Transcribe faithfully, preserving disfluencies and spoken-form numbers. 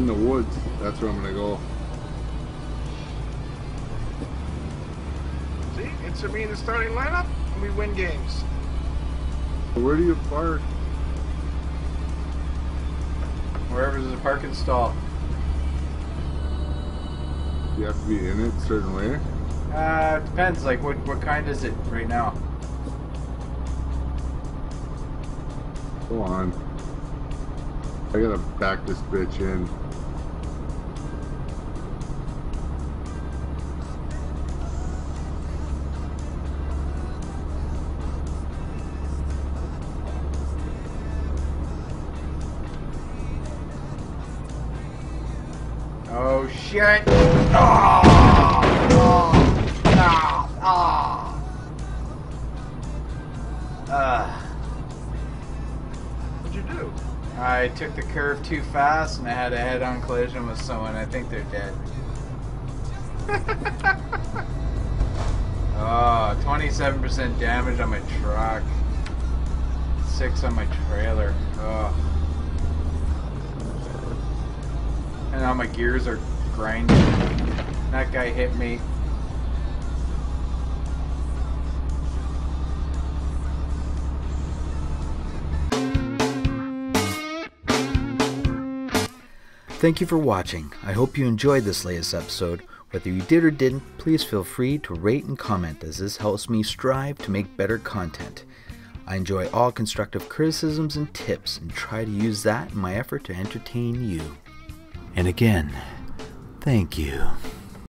in the woods. That's where I'm gonna go. See, it's me in the starting lineup, and we win games. Where do you park? Wherever there's a parking stall. You have to be in it a certain way? Uh, it depends. Like, what, what kind is it right now? Go on. I gotta back this bitch in. Oh shit! Oh, oh, oh, oh. Uh. What'd you do? I took the curve too fast and I had a head-on collision with someone. I think they're dead. Oh, twenty-seven percent damage on my truck. Six on my trailer. Oh. And now my gears are grinding. That guy hit me. Thank you for watching. I hope you enjoyed this latest episode. Whether you did or didn't, please feel free to rate and comment, as this helps me strive to make better content. I enjoy all constructive criticisms and tips, and try to use that in my effort to entertain you. And again, thank you.